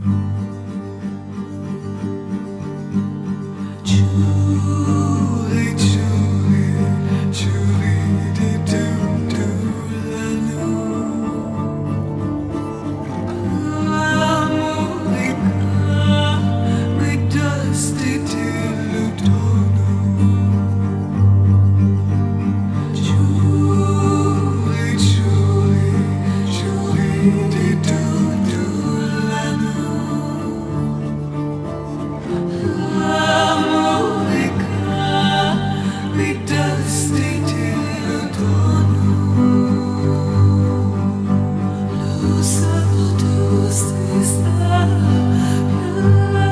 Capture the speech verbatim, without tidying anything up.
This is